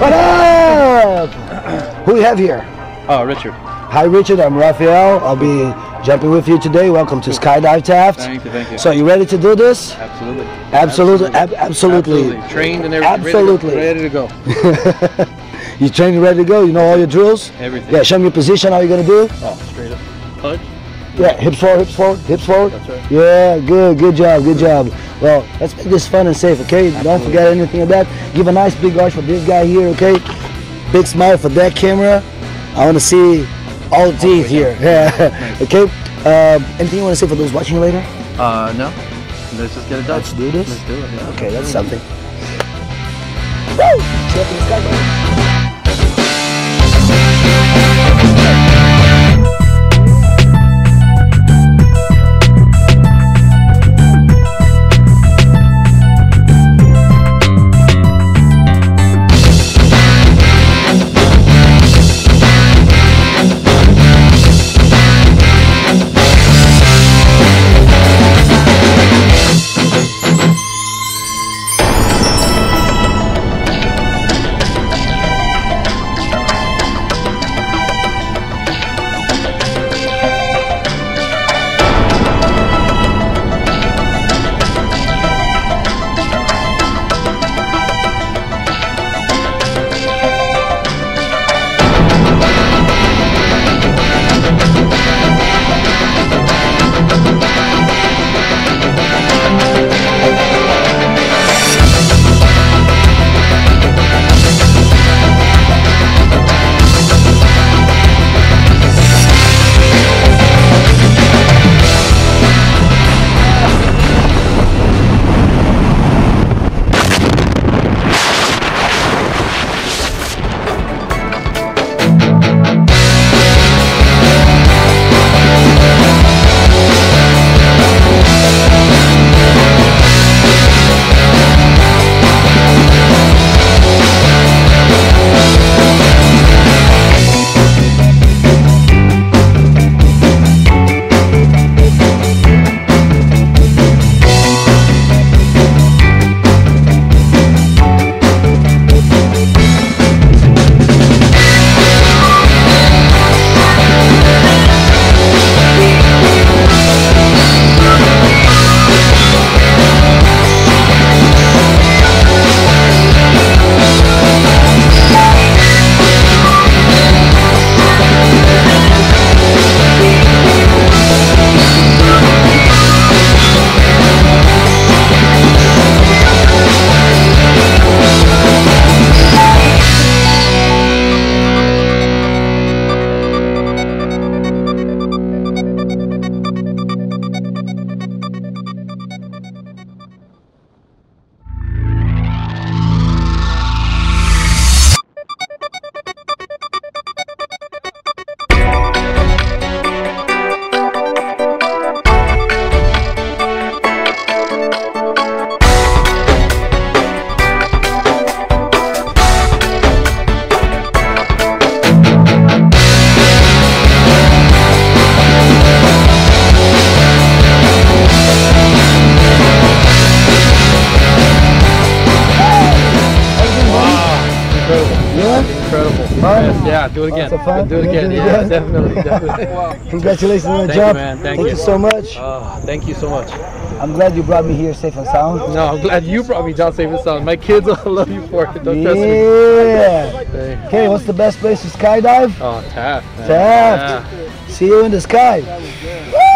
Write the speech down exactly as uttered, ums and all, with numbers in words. What up? Who we have here? Oh, uh, Richard. Hi, Richard. I'm Raphael. I'll be jumping with you today. Welcome to Skydive Taft. Thank you, thank you. So, you ready to do this? Absolutely. Absolutely. Absolutely. Ab absolutely. absolutely. Trained and everything. Absolutely. Ready to go. Ready to go. You trained and ready to go? You know all your drills? Everything. Yeah, show me your position. How you going to do? Oh, straight up. Punch. Yeah, hips forward, hips forward, hips forward. That's right. Yeah, good, good job, good job. Well, let's make this fun and safe, okay? Absolutely. Don't forget anything of that. Give a nice big arch for this guy here, okay? Big smile for that camera. I want to see all teeth here. Yeah. Nice. Okay. Uh, anything you want to say for those watching later? Uh, no. Let's just get it done. Let's do this. Let's do it. Yeah. Okay, that's something. Woo! Check this guy, buddy. Incredible. Yes, yeah, do it again. Oh, do it again. Do it yeah, again. Definitely. definitely. Wow. Congratulations on the job. You, man. Thank, thank you. you so much. Uh, thank you so much. I'm glad you brought me here safe and sound. No, I'm glad you brought me down safe and sound. My kids all love you for it. Don't yeah. trust me. Yeah. Okay, what's the best place to skydive? Oh, Taft. Man. Taft. Yeah. See you in the sky.